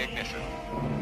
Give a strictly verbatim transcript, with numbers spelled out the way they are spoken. ignition.